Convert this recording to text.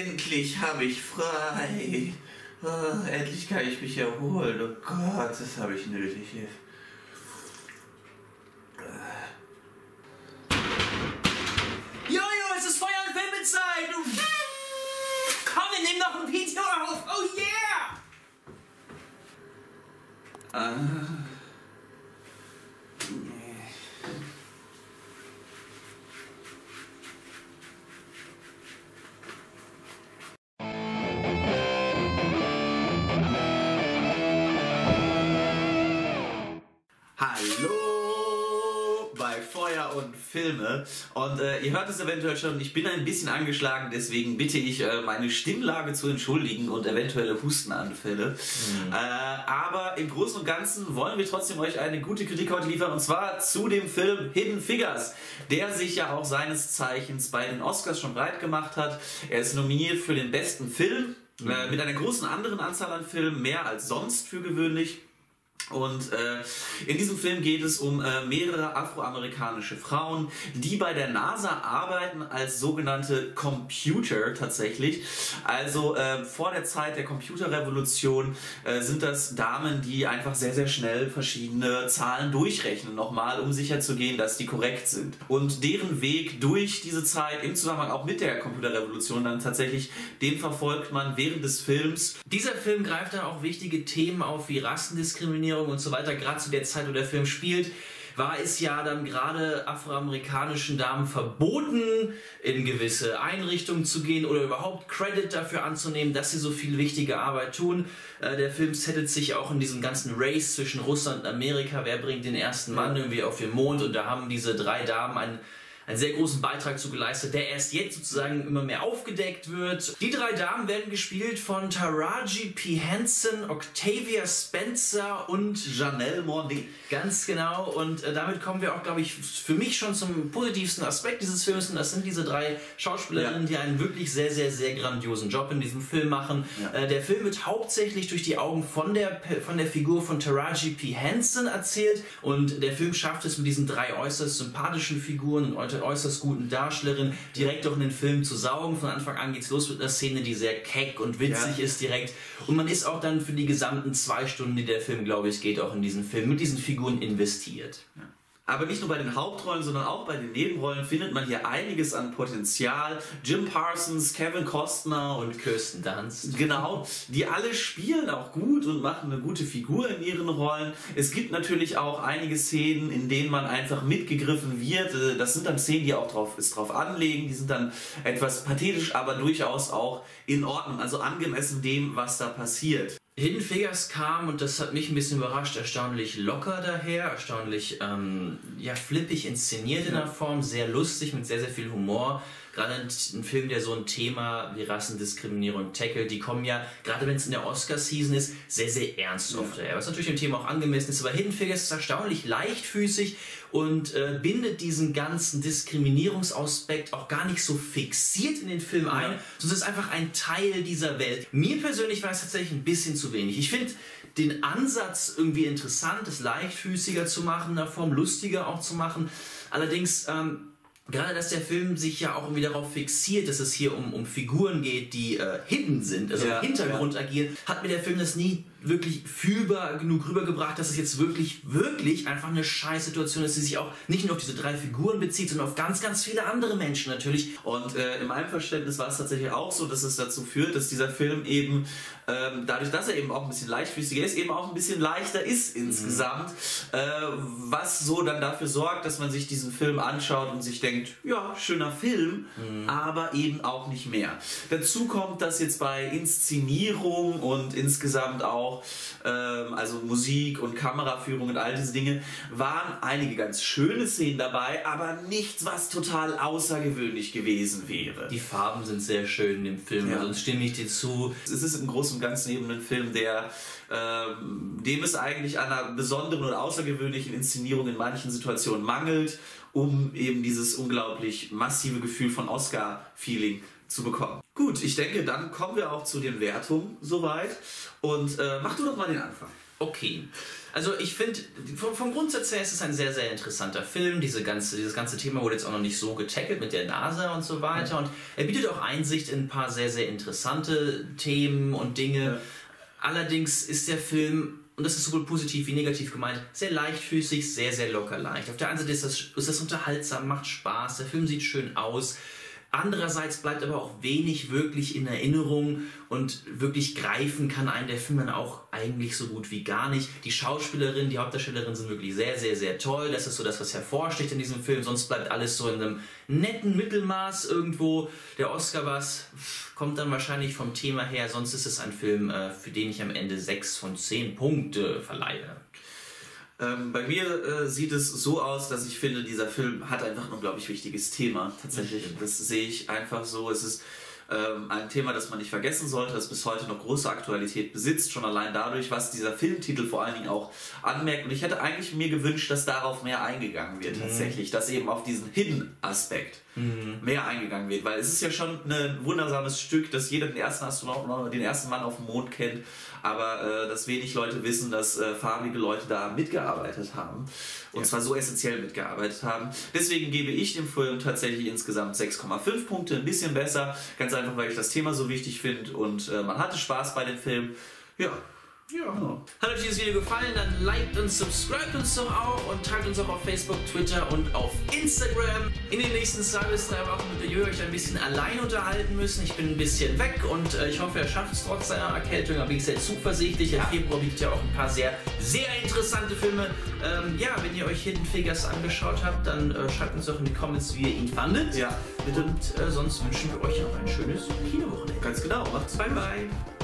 Endlich habe ich frei. Oh, endlich kann ich mich erholen. Oh Gott, das habe ich nötig. Jojo, es ist Feuer und Filme Zeit. Komm, wir nehmen noch ein Video auf. Oh yeah! Filme. Und ihr hört es eventuell schon, ich bin ein bisschen angeschlagen, deswegen bitte ich, meine Stimmlage zu entschuldigen und eventuelle Hustenanfälle. Aber im Großen und Ganzen wollen wir trotzdem euch eine gute Kritik heute liefern, und zwar zu dem Film Hidden Figures, der sich ja auch seines Zeichens bei den Oscars schon breit gemacht hat. Er ist nominiert für den besten Film, mit einer großen anderen Anzahl an Filmen, mehr als sonst für gewöhnlich. Und in diesem Film geht es um mehrere afroamerikanische Frauen, die bei der NASA arbeiten als sogenannte Computer tatsächlich. Also vor der Zeit der Computerrevolution sind das Damen, die einfach sehr, sehr schnell verschiedene Zahlen durchrechnen nochmal, um sicherzugehen, dass die korrekt sind. Und deren Weg durch diese Zeit im Zusammenhang auch mit der Computerrevolution dann tatsächlich, den verfolgt man während des Films. Dieser Film greift dann auch wichtige Themen auf wie Rassendiskriminierung und so weiter. Gerade zu der Zeit, wo der Film spielt, war es ja dann gerade afroamerikanischen Damen verboten, in gewisse Einrichtungen zu gehen oder überhaupt Credit dafür anzunehmen, dass sie so viel wichtige Arbeit tun. Der Film settelt sich auch in diesem ganzen Race zwischen Russland und Amerika. Wer bringt den ersten Mann irgendwie auf den Mond? Und da haben diese drei Damen einen sehr großen Beitrag zu geleistet, der erst jetzt sozusagen immer mehr aufgedeckt wird. Die drei Damen werden gespielt von Taraji P. Henson, Octavia Spencer und Janelle Monáe. Ganz genau, und damit kommen wir auch, glaube ich, für mich schon zum positivsten Aspekt dieses Films, und das sind diese drei Schauspielerinnen, die einen wirklich sehr, sehr, sehr grandiosen Job in diesem Film machen. Der Film wird hauptsächlich durch die Augen von der Figur von Taraji P. Henson erzählt, und der Film schafft es mit diesen drei äußerst sympathischen Figuren und äußerst guten Darstellerin direkt auch in den Film zu saugen. Von Anfang an geht's los mit einer Szene, die sehr keck und witzig ist direkt. Und man ist auch dann für die gesamten 2 Stunden, die der Film, glaube ich, geht, auch in diesen Film mit diesen Figuren investiert. Aber nicht nur bei den Hauptrollen, sondern auch bei den Nebenrollen findet man hier einiges an Potenzial. Jim Parsons, Kevin Costner und Kirsten Dunst. Genau, die alle spielen auch gut und machen eine gute Figur in ihren Rollen. Es gibt natürlich auch einige Szenen, in denen man einfach mitgegriffen wird. Das sind dann Szenen, die auch drauf anlegen. Die sind dann etwas pathetisch, aber durchaus auch in Ordnung. Also angemessen dem, was da passiert. Hidden Figures kam, und das hat mich ein bisschen überrascht, erstaunlich locker daher, erstaunlich flippig inszeniert in der Form, sehr lustig, mit sehr, sehr viel Humor. Gerade ein Film, der so ein Thema wie Rassendiskriminierung tackelt, die kommen ja, gerade wenn es in der Oscar-Season ist, sehr, sehr ernst oft daher. Was natürlich dem Thema auch angemessen ist, aber Hidden Figures ist erstaunlich leichtfüßig und bindet diesen ganzen Diskriminierungsaspekt auch gar nicht so fixiert in den Film ein, sondern ist einfach ein Teil dieser Welt. Mir persönlich war es tatsächlich ein bisschen zu wenig. Ich finde den Ansatz irgendwie interessant, es leichtfüßiger zu machen, in der Form lustiger auch zu machen. Allerdings, gerade, dass der Film sich ja auch irgendwie darauf fixiert, dass es hier um Figuren geht, die hidden sind, also im Hintergrund agieren, hat mir der Film das nie wirklich fühlbar genug rübergebracht, dass es jetzt wirklich einfach eine Scheißsituation ist, die sich auch nicht nur auf diese drei Figuren bezieht, sondern auf ganz, ganz viele andere Menschen natürlich. Und in meinem Verständnis war es tatsächlich auch so, dass es dazu führt, dass dieser Film eben, dadurch, dass er eben auch ein bisschen leichtfüßiger ist, eben auch ein bisschen leichter ist insgesamt, was so dann dafür sorgt, dass man sich diesen Film anschaut und sich denkt, ja, schöner Film, aber eben auch nicht mehr. Dazu kommt, dass jetzt bei Inszenierung und insgesamt auch also Musik und Kameraführung und all diese Dinge, waren einige ganz schöne Szenen dabei, aber nichts, was total außergewöhnlich gewesen wäre. Die Farben sind sehr schön im Film, sonst stimme ich dir zu. Es ist im Großen und Ganzen eben ein Film, der dem es eigentlich an einer besonderen oder außergewöhnlichen Inszenierung in manchen Situationen mangelt, um eben dieses unglaublich massive Gefühl von Oscar-Feeling zu bekommen. Gut, ich denke, dann kommen wir auch zu den Wertungen soweit. Und mach du doch mal den Anfang. Okay. Also ich finde, vom Grundsatz her ist es ein sehr, sehr interessanter Film. Dieses ganze Thema wurde jetzt auch noch nicht so getackelt mit der NASA und so weiter. Und er bietet auch Einsicht in ein paar sehr, sehr interessante Themen und Dinge. Ja. Allerdings ist der Film, und das ist sowohl positiv wie negativ gemeint, sehr leichtfüßig, sehr, sehr locker leicht. Auf der einen Seite ist das unterhaltsam, macht Spaß, der Film sieht schön aus. Andererseits bleibt aber auch wenig wirklich in Erinnerung und wirklich greifen kann einen der Film dann auch eigentlich so gut wie gar nicht. Die Schauspielerinnen, die Hauptdarstellerinnen sind wirklich sehr, sehr, sehr toll. Das ist so das, was hervorsticht in diesem Film. Sonst bleibt alles so in einem netten Mittelmaß irgendwo. Der Oscar was kommt dann wahrscheinlich vom Thema her. Sonst ist es ein Film, für den ich am Ende 6 von 10 Punkte verleihe. Bei mir sieht es so aus, dass ich finde, dieser Film hat einfach ein unglaublich wichtiges Thema. Tatsächlich, das sehe ich einfach so. Es ist ein Thema, das man nicht vergessen sollte, das bis heute noch große Aktualität besitzt, schon allein dadurch, was dieser Filmtitel vor allen Dingen auch anmerkt. Und ich hätte eigentlich mir gewünscht, dass darauf mehr eingegangen wird, tatsächlich, dass eben auf diesen Hidden-Aspekt mehr eingegangen wird, weil es ist ja schon ein wundersames Stück, dass jeder den ersten Astronauten oder den ersten Mann auf dem Mond kennt, aber dass wenig Leute wissen, dass farbige Leute da mitgearbeitet haben und zwar so essentiell mitgearbeitet haben. Deswegen gebe ich dem Film tatsächlich insgesamt 6,5 Punkte, ein bisschen besser, ganz einfach, weil ich das Thema so wichtig finde und man hatte Spaß bei dem Film. Ja. Hat euch dieses Video gefallen, dann liked und subscribt uns doch auch und teilt uns auch auf Facebook, Twitter und auf Instagram. In den nächsten 2 bis 3 Wochen wird der Jörg euch ein bisschen allein unterhalten müssen. Ich bin ein bisschen weg und ich hoffe, er schafft es trotz seiner Erkältung. Aber ich bin sehr zuversichtlich. Im Februar gibt es ja auch ein paar sehr, sehr interessante Filme. Wenn ihr euch Hidden Figures angeschaut habt, dann schreibt uns doch in die Comments, wie ihr ihn fandet. Ja. Und sonst wünschen wir euch noch ein schönes Kinowochenende. Ganz genau. Macht's. Bye, bye.